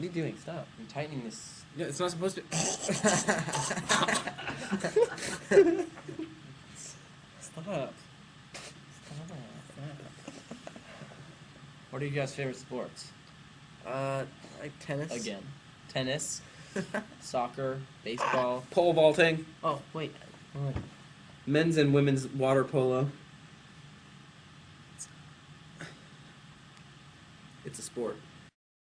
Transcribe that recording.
What are you doing? Stop. You're tightening this. Yeah, it's not supposed to. Stop. What are you guys' favorite sports? Like tennis. Again. Tennis. Soccer. Baseball. Pole vaulting. Oh, wait. What? Men's and women's water polo. It's a sport.